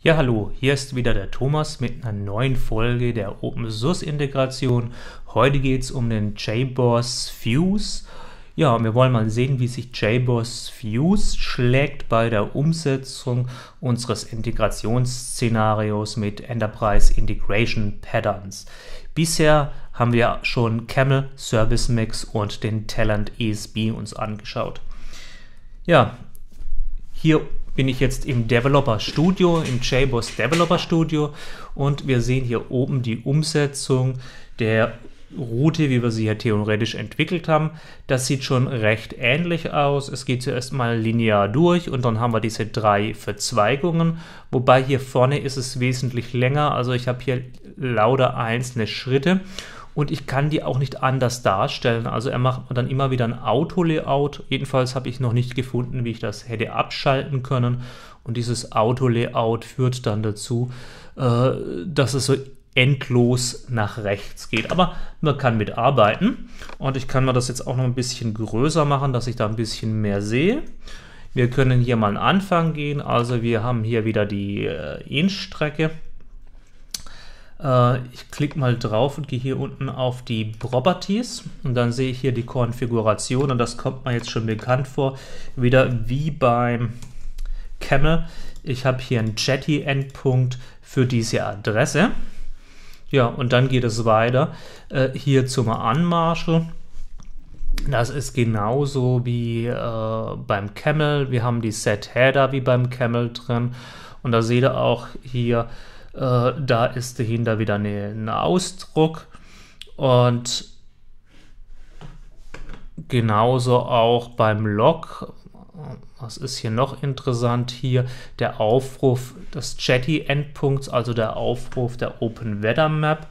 Ja, hallo, hier ist wieder der Thomas mit einer neuen Folge der Open Source Integration. Heute geht es um den JBoss-Fuse. Ja, und wir wollen mal sehen, wie sich JBoss-Fuse schlägt bei der Umsetzung unseres Integrationsszenarios mit Enterprise Integration Patterns. Bisher haben wir schon Camel, Service Mix und den Talend ESB uns angeschaut. Ja, hier bin ich jetzt im Developer Studio, im JBoss Developer Studio, und wir sehen hier oben die Umsetzung der Route, wie wir sie ja theoretisch entwickelt haben. Das sieht schon recht ähnlich aus. Es geht zuerst mal linear durch und dann haben wir diese drei Verzweigungen, wobei hier vorne ist es wesentlich länger. Also ich habe hier lauter einzelne Schritte und ich kann die auch nicht anders darstellen. Also er macht dann immer wieder ein Auto-Layout. Jedenfalls habe ich noch nicht gefunden, wie ich das hätte abschalten können. Und dieses Auto-Layout führt dann dazu, dass es so endlos nach rechts geht. Aber man kann mitarbeiten. Und ich kann mir das jetzt auch noch ein bisschen größer machen, dass ich da ein bisschen mehr sehe. Wir können hier mal einen Anfang gehen. Also wir haben hier wieder die Instrecke. Ich klicke mal drauf und gehe hier unten auf die Properties und dann sehe ich hier die Konfiguration, und das kommt mir jetzt schon bekannt vor, wieder wie beim Camel. Ich habe hier einen Jetty-Endpunkt für diese Adresse. Ja, und dann geht es weiter hier zum Anmarschel. Das ist genauso wie beim Camel. Wir haben die Set-Header wie beim Camel drin, und da seht ihr auch hier, da ist dahinter wieder ein Ausdruck, und genauso auch beim Log. Was ist hier noch interessant? Hier der Aufruf des Jetty-Endpunkts, also der Aufruf der Open Weather Map,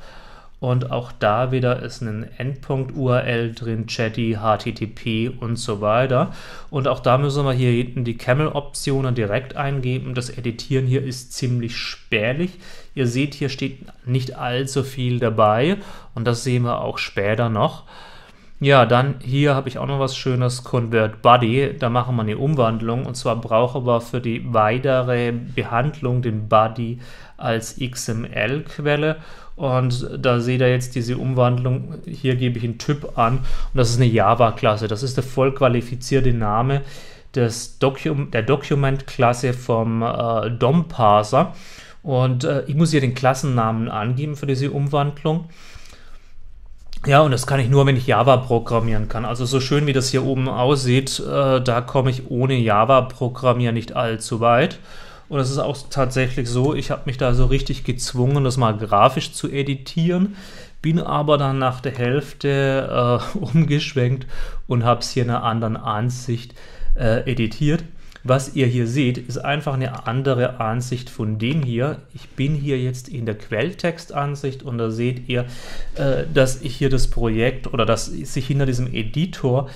und auch da wieder ist ein Endpunkt-URL drin, Jetty, HTTP und so weiter. Und auch da müssen wir hier hinten die Camel-Optionen direkt eingeben. Das Editieren hier ist ziemlich spärlich. Ihr seht, hier steht nicht allzu viel dabei, und das sehen wir auch später noch. Ja, dann hier habe ich auch noch was Schönes, Convert Body. Da machen wir eine Umwandlung, und zwar brauchen wir für die weitere Behandlung den Body als XML-Quelle. Und da seht ihr jetzt diese Umwandlung, hier gebe ich einen Typ an, und das ist eine Java-Klasse. Das ist der voll qualifizierte Name des der Document-Klasse vom DOM-Parser. Und ich muss hier den Klassennamen angeben für diese Umwandlung. Ja, und das kann ich nur, wenn ich Java programmieren kann. Also so schön wie das hier oben aussieht, da komme ich ohne Java programmieren nicht allzu weit. Und es ist auch tatsächlich so, ich habe mich da so richtig gezwungen, das mal grafisch zu editieren, bin aber dann nach der Hälfte umgeschwenkt und habe es hier in einer anderen Ansicht editiert. Was ihr hier seht, ist einfach eine andere Ansicht von dem hier. Ich bin hier jetzt in der Quelltextansicht, und da seht ihr, dass ich hier das Projekt oder dass sich hinter diesem Editor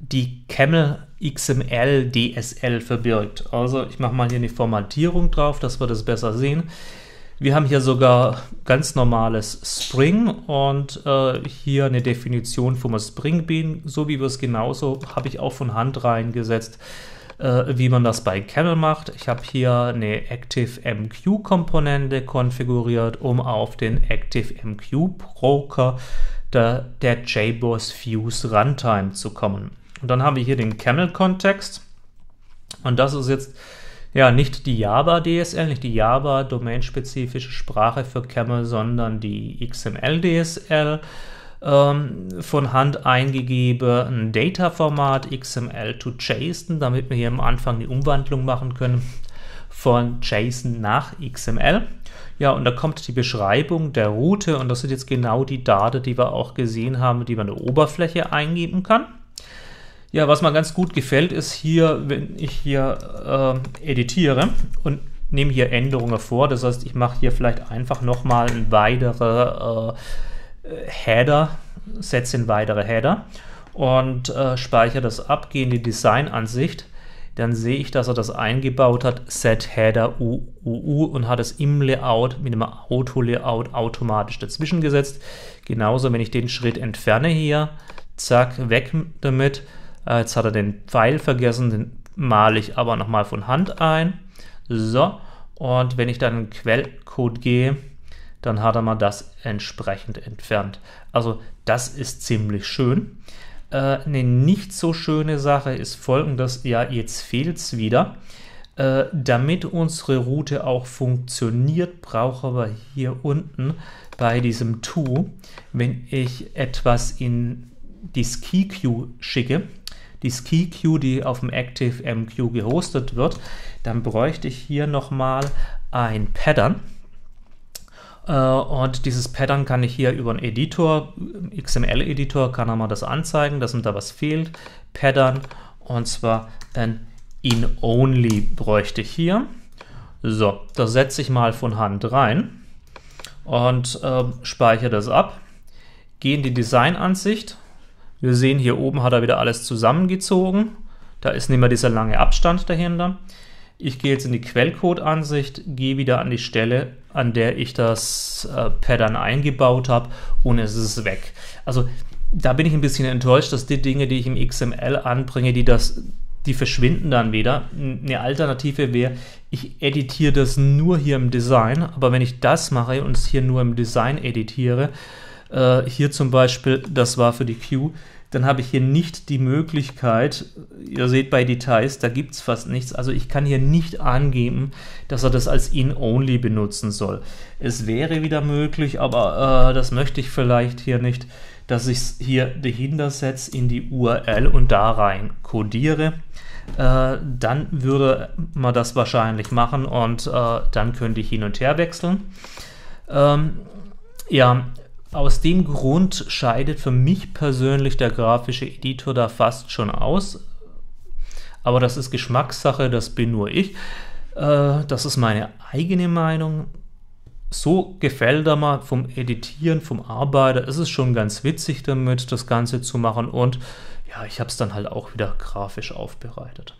die Camel XML DSL verbirgt. Also ich mache mal hier eine Formatierung drauf, dass wir das besser sehen. Wir haben hier sogar ganz normales Spring und hier eine Definition vom Spring Bean, so wie wir es genauso, habe ich auch von Hand reingesetzt, wie man das bei Camel macht. Ich habe hier eine ActiveMQ-Komponente konfiguriert, um auf den ActiveMQ-Broker der JBoss Fuse Runtime zu kommen. Und dann haben wir hier den Camel-Kontext, und das ist jetzt ja nicht die Java DSL, nicht die Java domainspezifische Sprache für Camel, sondern die XML DSL von Hand eingegeben, ein Data Format XML to JSON, damit wir hier am Anfang die Umwandlung machen können von JSON nach XML. Ja, und da kommt die Beschreibung der Route, und das sind jetzt genau die Daten, die wir auch gesehen haben, die man in der Oberfläche eingeben kann. Ja, was mir ganz gut gefällt, ist hier, wenn ich hier editiere und nehme hier Änderungen vor. Das heißt, ich mache hier vielleicht einfach nochmal einen weiteren Header, setze einen weiteren Header und speichere das ab, gehe in die Designansicht. Dann sehe ich, dass er das eingebaut hat, Set Header UUU, und hat es im Layout mit dem Auto-Layout automatisch dazwischen gesetzt. Genauso, wenn ich den Schritt entferne hier, zack, weg damit. Jetzt hat er den Pfeil vergessen, den male ich aber nochmal von Hand ein. So, Und wenn ich dann in Quellcode gehe, dann hat er mal das entsprechend entfernt. Also das ist ziemlich schön. Eine nicht so schöne Sache ist folgendes, ja, jetzt fehlt es wieder. Damit unsere Route auch funktioniert, brauchen wir hier unten bei diesem To, wenn ich etwas in die Ski Queue schicke, die Ski Queue, die auf dem ActiveMQ gehostet wird, dann bräuchte ich hier nochmal ein Pattern. Und dieses Pattern kann ich hier über einen Editor, XML-Editor, kann er mal das anzeigen, dass ihm da was fehlt. Pattern, und zwar ein In-Only bräuchte ich hier. So, das setze ich mal von Hand rein und speichere das ab. Gehe in die Designansicht. Wir sehen, hier oben hat er wieder alles zusammengezogen. Da ist nicht mehr dieser lange Abstand dahinter. Ich gehe jetzt in die Quellcode-Ansicht, gehe wieder an die Stelle, an der ich das Pattern eingebaut habe, und es ist weg. Also da bin ich ein bisschen enttäuscht, dass die Dinge, die ich im XML anbringe, die verschwinden dann wieder. Eine Alternative wäre, ich editiere das nur hier im Design, aber wenn ich das mache und es hier nur im Design editiere, hier zum Beispiel, das war für die Queue, dann habe ich hier nicht die Möglichkeit, ihr seht bei Details, da gibt es fast nichts, also ich kann hier nicht angeben, dass er das als In-Only benutzen soll. Es wäre wieder möglich, aber das möchte ich vielleicht hier nicht, dass ich es hier dahinter setze in die URL und da rein codiere. Dann würde man das wahrscheinlich machen und dann könnte ich hin und her wechseln. Ja, aus dem Grund scheidet für mich persönlich der grafische Editor da fast schon aus. Aber das ist Geschmackssache, das bin nur ich. Das ist meine eigene Meinung. So gefällt er mal vom Editieren, vom Arbeiter. Es ist schon ganz witzig damit, das Ganze zu machen. Und ja, ich habe es dann halt auch wieder grafisch aufbereitet.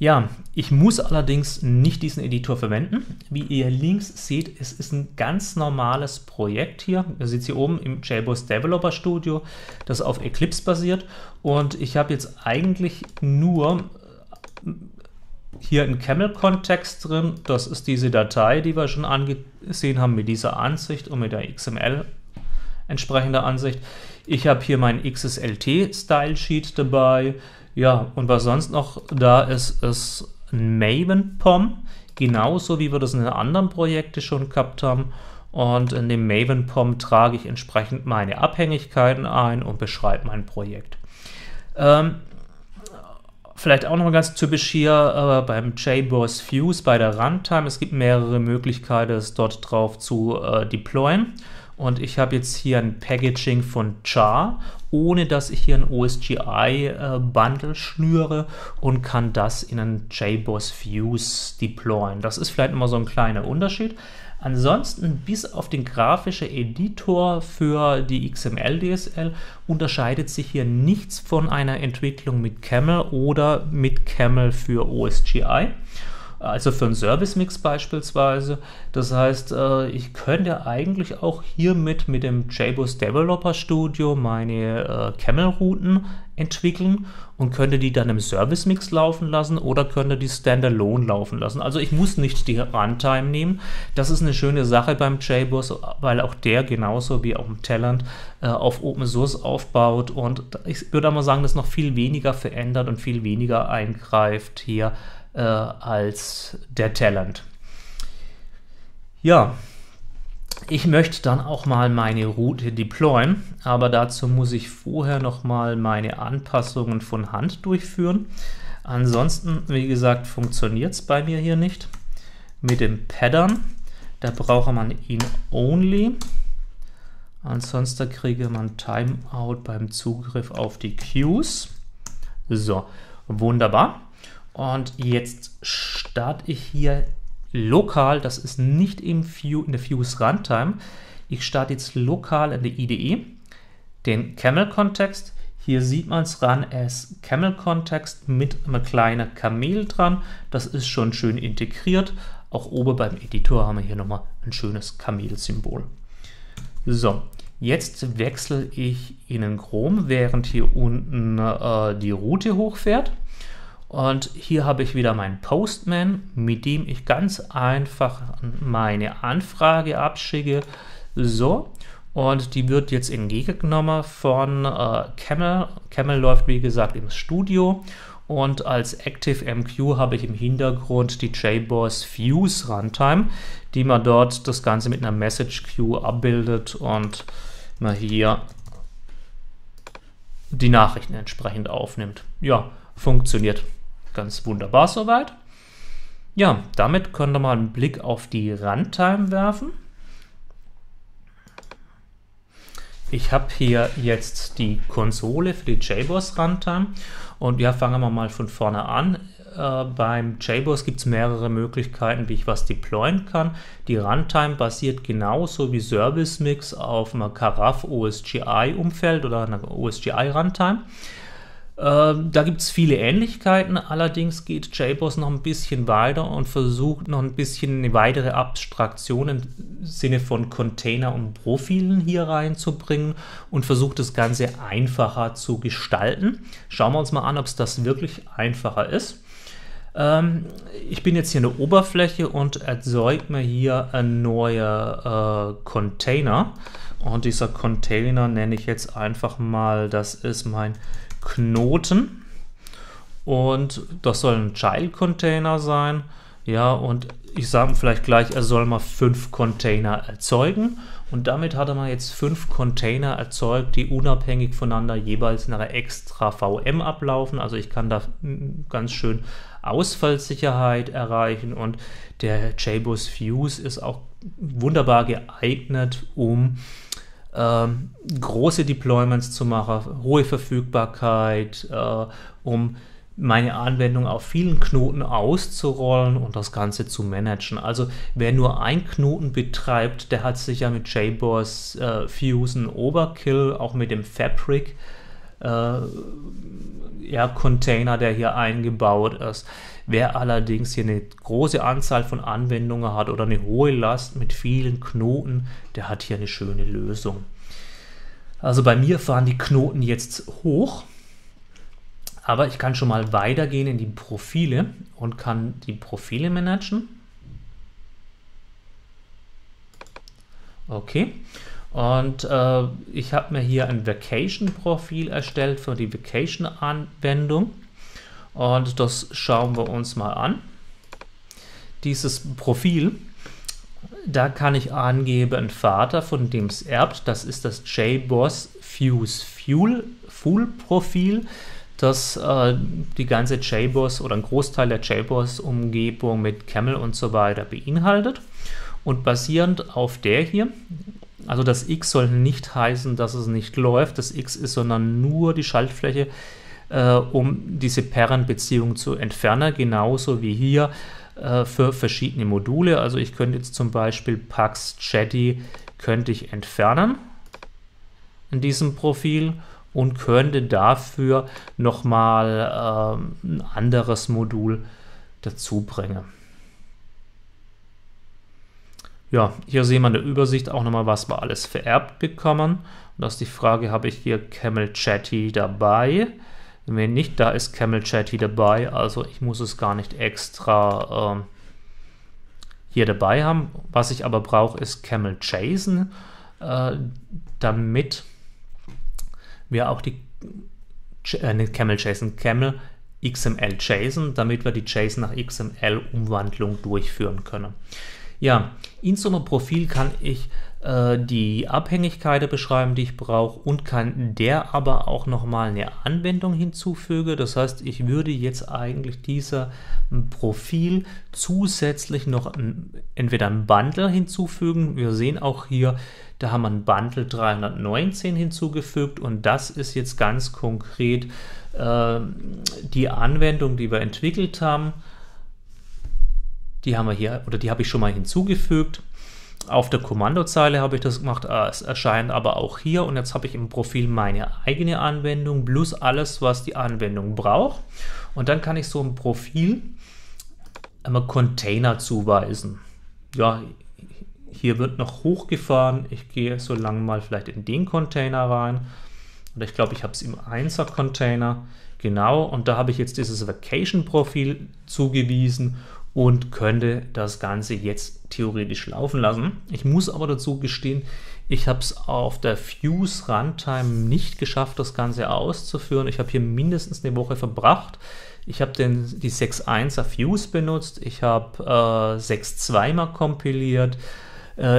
Ja, ich muss allerdings nicht diesen Editor verwenden. Wie ihr links seht, es ist ein ganz normales Projekt hier. Ihr seht es hier oben im JBoss Developer Studio, das auf Eclipse basiert. Und ich habe jetzt eigentlich nur hier einen Camel-Kontext drin. Das ist diese Datei, die wir schon angesehen haben mit dieser Ansicht und mit der XML entsprechender Ansicht. Ich habe hier mein XSLT-Style-Sheet dabei. Ja, und was sonst noch da ist, ist ein Maven-POM, genauso wie wir das in den anderen Projekten schon gehabt haben. Und in dem Maven-POM trage ich entsprechend meine Abhängigkeiten ein und beschreibe mein Projekt. Vielleicht auch noch ganz typisch hier beim JBoss-Fuse bei der Runtime. Es gibt mehrere Möglichkeiten, es dort drauf zu deployen. Und ich habe jetzt hier ein Packaging von JAR, ohne dass ich hier ein OSGI Bundle schnüre, und kann das in einen JBoss-Fuse deployen. Das ist vielleicht immer so ein kleiner Unterschied. Ansonsten, bis auf den grafischen Editor für die XML DSL, unterscheidet sich hier nichts von einer Entwicklung mit Camel oder mit Camel für OSGI. Also für einen Service Mix beispielsweise. Das heißt, ich könnte eigentlich auch hiermit mit dem JBoss Developer Studio meine Camel-Routen entwickeln und könnte die dann im Service Mix laufen lassen oder könnte die Standalone laufen lassen. Also ich muss nicht die Runtime nehmen. Das ist eine schöne Sache beim JBoss, weil auch der genauso wie auch im Talend auf Open Source aufbaut. Und ich würde mal sagen, das noch viel weniger verändert und viel weniger eingreift hier als der Talend. Ja, ich möchte dann auch mal meine Route deployen, aber dazu muss ich vorher noch mal meine Anpassungen von Hand durchführen. Ansonsten, wie gesagt, funktioniert es bei mir hier nicht. Mit dem Pattern, da braucht man In-Only, ansonsten kriege man Timeout beim Zugriff auf die Queues. So, wunderbar. Und jetzt starte ich hier lokal, das ist nicht in der Fuse Runtime, ich starte jetzt lokal in der IDE, den Camel-Kontext. Hier sieht man es ran als Camel-Kontext mit einem kleinen Camel dran, das ist schon schön integriert. Auch oben beim Editor haben wir hier nochmal ein schönes Camel-Symbol. So, jetzt wechsle ich in den Chrome, während hier unten die Route hochfährt. Und hier habe ich wieder meinen Postman, mit dem ich ganz einfach meine Anfrage abschicke. So, und die wird jetzt entgegengenommen von Camel. Camel läuft, wie gesagt, im Studio. Und als ActiveMQ habe ich im Hintergrund die JBoss-Fuse Runtime, die man dort das Ganze mit einer Message Queue abbildet und man hier die Nachrichten entsprechend aufnimmt. Ja, funktioniert ganz wunderbar soweit. Ja, damit könnt ihr mal einen Blick auf die Runtime werfen. Ich habe hier jetzt die Konsole für die JBoss Runtime und ja, fangen wir mal von vorne an. Beim JBoss gibt es mehrere Möglichkeiten, wie ich was deployen kann. Die Runtime basiert genauso wie Service Mix auf einem Karaf OSGI Umfeld oder einer OSGI Runtime. Da gibt es viele Ähnlichkeiten, allerdings geht JBoss noch ein bisschen weiter und versucht noch ein bisschen eine weitere Abstraktion im Sinne von Container und Profilen hier reinzubringen und versucht das Ganze einfacher zu gestalten. Schauen wir uns mal an, ob es das wirklich einfacher ist. Ich bin jetzt hier in der Oberfläche und erzeugt mir hier einen neuen Container. Und dieser Container nenne ich jetzt einfach mal, das ist mein Knoten, und das soll ein Child-Container sein. Ja, und ich sage vielleicht gleich, er soll mal 5 Container erzeugen, und damit hat er mal jetzt 5 Container erzeugt, die unabhängig voneinander jeweils nach einer extra VM ablaufen. Also ich kann da ganz schön Ausfallsicherheit erreichen, und der JBoss-Fuse ist auch wunderbar geeignet, um große Deployments zu machen, hohe Verfügbarkeit, um meine Anwendung auf vielen Knoten auszurollen und das Ganze zu managen. Also wer nur einen Knoten betreibt, der hat sich ja mit JBoss Fuse einen Overkill, auch mit dem Fabric Container, der hier eingebaut ist. Wer allerdings hier eine große Anzahl von Anwendungen hat oder eine hohe Last mit vielen Knoten, der hat hier eine schöne Lösung. Also bei mir fahren die Knoten jetzt hoch, aber ich kann schon mal weitergehen in die Profile und kann die Profile managen. Okay. Und ich habe mir hier ein Vacation-Profil erstellt für die Vacation-Anwendung, und das schauen wir uns mal an. Dieses Profil, da kann ich angeben, ein Vater, von dem es erbt, das ist das JBoss-Fuse-Fuel-Profil, das die ganze JBoss oder ein Großteil der JBoss-Umgebung mit Camel und so weiter beinhaltet, und basierend auf der hier. Also das X soll nicht heißen, dass es nicht läuft, das X ist sondern nur die Schaltfläche, um diese Parent-Beziehung zu entfernen, genauso wie hier für verschiedene Module. Also ich könnte jetzt zum Beispiel Pax Jetty könnte ich entfernen in diesem Profil und könnte dafür nochmal ein anderes Modul dazu bringen. Ja, hier sehen wir in der Übersicht auch nochmal, was wir alles vererbt bekommen. Und das ist die Frage, habe ich hier Camel Jetty dabei? Wenn nicht, da ist Camel Jetty dabei, also ich muss es gar nicht extra hier dabei haben. Was ich aber brauche, ist Camel JSON, damit wir auch die Camel JSON, Camel XML JSON, damit wir die JSON nach XML-Umwandlung durchführen können. Ja, in so einem Profil kann ich die Abhängigkeiten beschreiben, die ich brauche, und kann der aber auch nochmal eine Anwendung hinzufügen. Das heißt, ich würde jetzt eigentlich dieser Profil zusätzlich noch entweder ein Bundle hinzufügen. Wir sehen auch hier, da haben wir ein Bundle 319 hinzugefügt, und das ist jetzt ganz konkret die Anwendung, die wir entwickelt haben. Die haben wir hier, oder die habe ich schon mal hinzugefügt. Auf der Kommandozeile habe ich das gemacht, es erscheint aber auch hier, und jetzt habe ich im Profil meine eigene Anwendung plus alles, was die Anwendung braucht. Und dann kann ich so ein Profil einmal Container zuweisen. Ja, hier wird noch hochgefahren. Ich gehe so lange mal vielleicht in den Container rein Oder ich glaube, ich habe es im 1er-Container. Genau, und da habe ich jetzt dieses Vacation-Profil zugewiesen und könnte das Ganze jetzt theoretisch laufen lassen. Ich muss aber dazu gestehen, ich habe es auf der Fuse Runtime nicht geschafft, das Ganze auszuführen. Ich habe hier mindestens eine Woche verbracht. Ich habe die 6.1er Fuse benutzt, ich habe 6.2 mal kompiliert,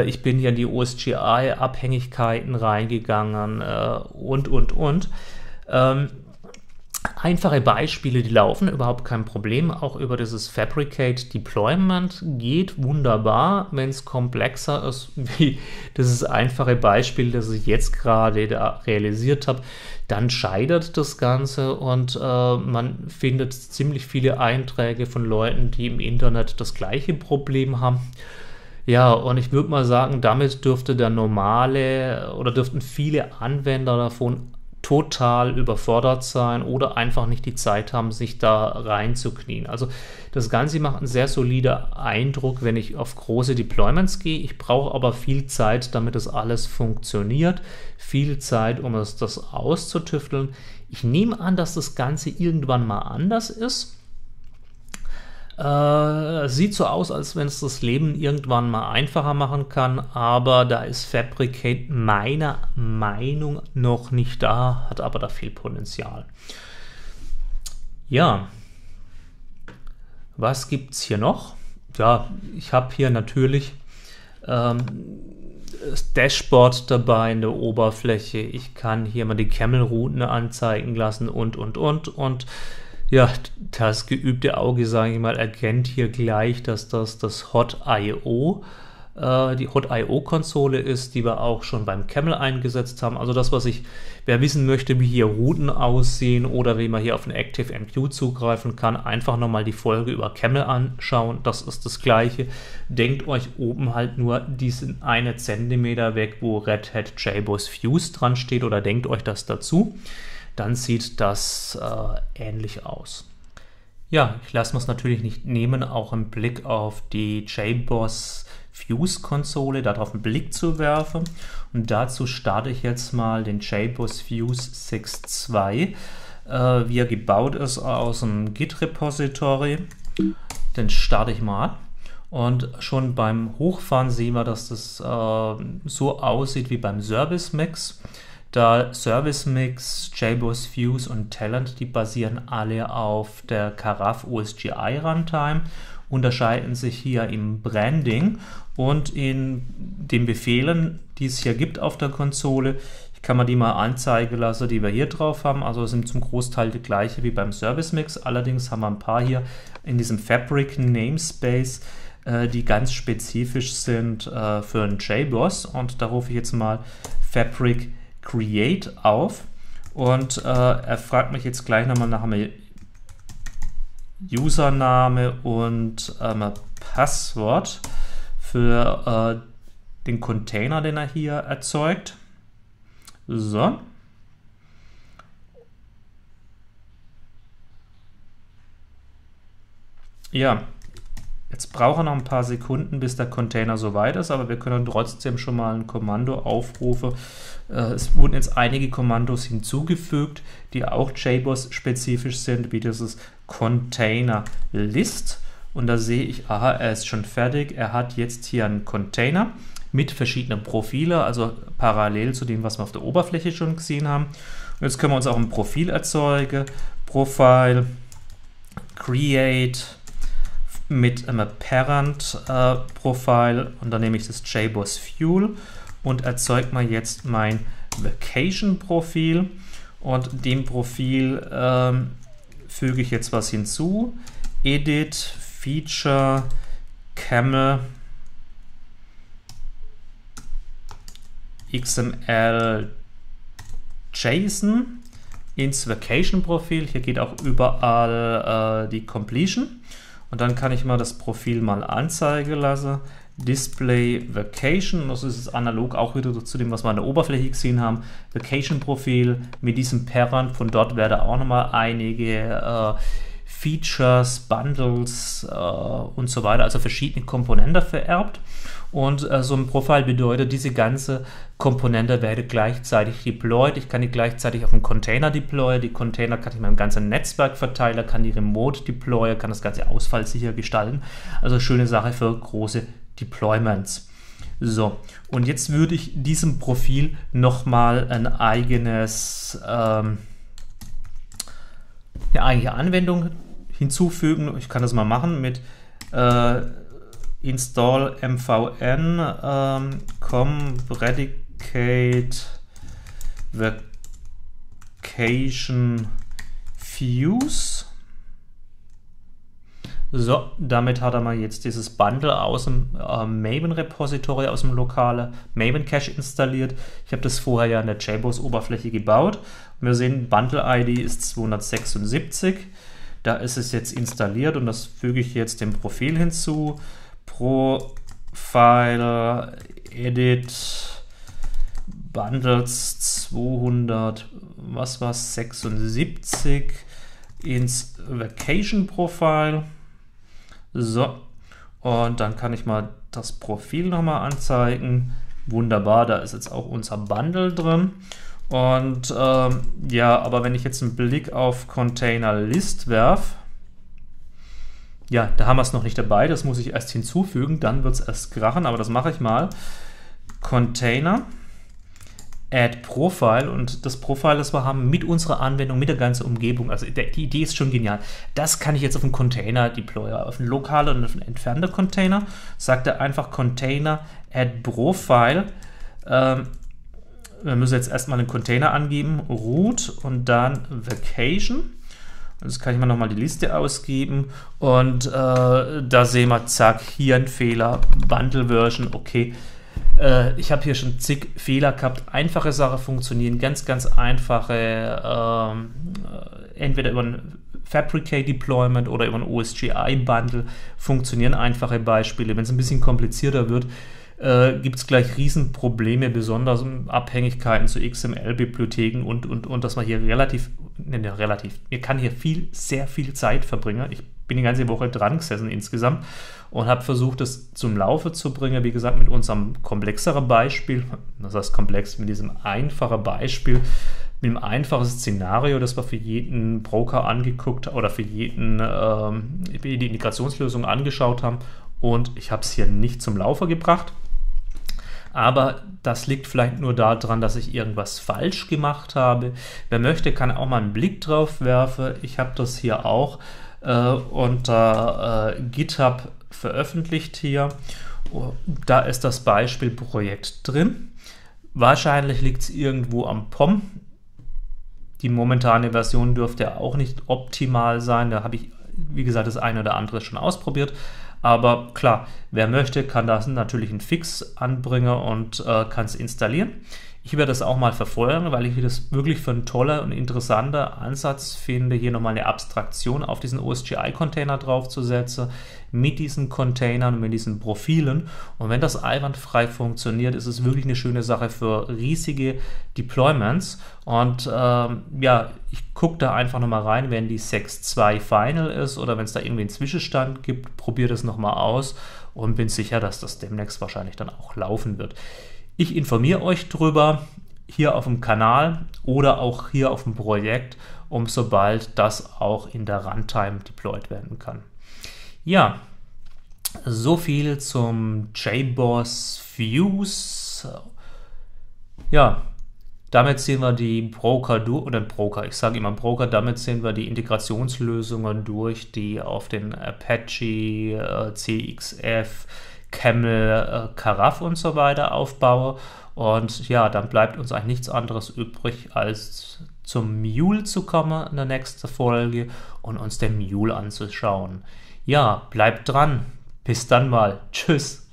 ich bin hier in die OSGI-Abhängigkeiten reingegangen und. Einfache Beispiele, die laufen, überhaupt kein Problem. Auch über dieses Fabricate Deployment geht wunderbar, wenn es komplexer ist, wie dieses einfache Beispiel, das ich jetzt gerade da realisiert habe. Dann scheitert das Ganze und man findet ziemlich viele Einträge von Leuten, die im Internet das gleiche Problem haben. Ja, und ich würde mal sagen, damit dürfte der normale oder dürften viele Anwender davon total überfordert sein oder einfach nicht die Zeit haben, sich da reinzuknien. Also das Ganze macht einen sehr soliden Eindruck, wenn ich auf große Deployments gehe. Ich brauche aber viel Zeit, damit das alles funktioniert. Viel Zeit, um das auszutüfteln. Ich nehme an, dass das Ganze irgendwann mal anders ist. Sieht so aus, als wenn es das Leben irgendwann mal einfacher machen kann, aber da ist Fabricate meiner Meinung noch nicht da, hat aber da viel Potenzial. Ja, was gibt es hier noch? Ja, ich habe hier natürlich das Dashboard dabei in der Oberfläche. Ich kann hier mal die Camel-Routen anzeigen lassen und. Ja, das geübte Auge, sage ich mal, erkennt hier gleich, dass das hawtio, die hawtio-Konsole ist, die wir auch schon beim Camel eingesetzt haben. Also das, wer wissen möchte, wie hier Routen aussehen oder wie man hier auf den ActiveMQ zugreifen kann, einfach nochmal die Folge über Camel anschauen. Das ist das Gleiche. Denkt euch oben halt nur diesen 1 Zentimeter weg, wo Red Hat JBoss-Fuse dran steht, oder denkt euch das dazu. Dann sieht das ähnlich aus. Ja, ich lasse mir es natürlich nicht nehmen, auch einen Blick auf die JBoss Fuse Konsole, darauf einen Blick zu werfen. Und dazu starte ich jetzt mal den JBoss Fuse 6.2, wie er gebaut ist aus dem Git Repository. Den starte ich mal. Und schon beim Hochfahren sehen wir, dass das so aussieht wie beim Service Mix. Da Service Mix, JBoss Fuse und Talend, die basieren alle auf der Karaf OSGI Runtime, unterscheiden sich hier im Branding und in den Befehlen, die es hier gibt auf der Konsole. Ich kann mir die mal anzeigen lassen, die wir hier drauf haben. Also sind zum Großteil die gleiche wie beim Service Mix. Allerdings haben wir ein paar hier in diesem Fabric Namespace, die ganz spezifisch sind für einen JBoss. Und da rufe ich jetzt mal Fabric Create auf und er fragt mich jetzt gleich nochmal nach einem Username und Passwort für den Container, den er hier erzeugt. So. Ja, jetzt braucht er noch ein paar Sekunden, bis der Container soweit ist, aber wir können trotzdem schon mal ein Kommando aufrufen. Es wurden jetzt einige Kommandos hinzugefügt, die auch JBoss-spezifisch sind, wie dieses Container-List. Und da sehe ich, aha, er ist schon fertig. Er hat jetzt hier einen Container mit verschiedenen Profilen, also parallel zu dem, was wir auf der Oberfläche schon gesehen haben. Und jetzt können wir uns auch ein Profil erzeugen. Profile, Create, mit einem Parent-Profil und dann nehme ich das JBoss Fuel und erzeugt mir jetzt mein Vacation-Profil und dem Profil füge ich jetzt was hinzu. Edit, Feature, Camel, XML, JSON ins Vacation-Profil. Hier geht auch überall die Completion. Und dann kann ich mal das Profil mal anzeigen lassen. Display Vacation, das ist analog auch wieder zu dem, was wir an der Oberfläche gesehen haben. Vacation Profil mit diesem Parent, von dort werde auch nochmal einige Features, Bundles und so weiter, also verschiedene Komponenten vererbt. Und so ein Profil bedeutet, diese ganze Komponente werde gleichzeitig deployed. Ich kann die gleichzeitig auf einen Container deployen. Die Container kann ich meinem ganzen Netzwerk verteilen, kann die remote deployen, kann das Ganze ausfallsicher gestalten. Also schöne Sache für große Deployments. So, und jetzt würde ich diesem Profil nochmal ein eigenes, eine eigene Anwendung hinzufügen. Ich kann das mal machen mit install mvn com predicate Vacation-Fuse. So, damit hat er mal jetzt dieses Bundle aus dem Maven-Repository, aus dem lokalen Maven-Cache installiert. Ich habe das vorher ja in der JBoss-Oberfläche gebaut. Und wir sehen, Bundle-ID ist 276. Da ist es jetzt installiert und das füge ich jetzt dem Profil hinzu. Profile Edit Bundles 276 ins Vacation-Profil. So, und dann kann ich mal das Profil nochmal anzeigen. Wunderbar, da ist jetzt auch unser Bundle drin. Und ja, aber wenn ich jetzt einen Blick auf Container List werfe, ja, da haben wir es noch nicht dabei, das muss ich erst hinzufügen, dann wird es erst krachen, aber das mache ich mal. Container-Add-Profile, und das Profil, das wir haben, mit unserer Anwendung, mit der ganzen Umgebung, also die Idee ist schon genial. Das kann ich jetzt auf einen Container deployen, auf einen lokalen und auf einen entfernten Container. Sagt er einfach Container-Add-Profile. Wir müssen jetzt erstmal einen Container angeben, root und dann Vacation. Jetzt kann ich mal nochmal die Liste ausgeben und da sehen wir, zack, hier ein Fehler, Bundle Version, okay. Ich habe hier schon zig Fehler gehabt, einfache Sachen funktionieren, ganz, ganz einfache, entweder über ein Fabricate Deployment oder über ein OSGI Bundle funktionieren einfache Beispiele. Wenn es ein bisschen komplizierter wird, gibt es gleich Riesenprobleme, besonders Abhängigkeiten zu XML-Bibliotheken und dass man hier mir kann hier sehr viel Zeit verbringen. Ich bin die ganze Woche dran gesessen insgesamt und habe versucht, das zum Laufe zu bringen, wie gesagt, mit unserem komplexeren Beispiel, das heißt komplex, mit diesem einfachen Beispiel, mit einem einfachen Szenario, das wir für jeden Broker angeguckt oder für jeden die Integrationslösung angeschaut haben, und ich habe es hier nicht zum Laufe gebracht. Aber das liegt vielleicht nur daran, dass ich irgendwas falsch gemacht habe. Wer möchte, kann auch mal einen Blick drauf werfen. Ich habe das hier auch unter GitHub veröffentlicht hier. Da ist das Beispielprojekt drin. Wahrscheinlich liegt es irgendwo am POM. Die momentane Version dürfte auch nicht optimal sein. Da habe ich, wie gesagt, das eine oder andere schon ausprobiert. Aber klar, wer möchte, kann da natürlich einen Fix anbringen und kann es installieren. Ich werde das auch mal verfolgen, weil ich das wirklich für einen tollen und interessanten Ansatz finde, hier nochmal eine Abstraktion auf diesen OSGI-Container draufzusetzen, mit diesen Containern und mit diesen Profilen. Und wenn das einwandfrei funktioniert, ist es wirklich eine schöne Sache für riesige Deployments. Und ja, ich gucke da einfach nochmal rein, wenn die 6.2 final ist oder wenn es da irgendwie einen Zwischenstand gibt, probiere das nochmal aus und bin sicher, dass das demnächst wahrscheinlich dann auch laufen wird. Ich informiere euch drüber hier auf dem Kanal oder auch hier auf dem Projekt, um sobald das auch in der Runtime deployed werden kann. Ja, so viel zum JBoss-Fuse. Ja, damit sehen wir die Broker durch, oder Broker, ich sage immer Broker, damit sehen wir die Integrationslösungen durch, die auf den Apache, CXF, Camel, Karaf und so weiter aufbaue. Und ja, dann bleibt uns eigentlich nichts anderes übrig, als zum Mule zu kommen in der nächsten Folge und uns den Mule anzuschauen. Ja, bleibt dran. Bis dann mal. Tschüss.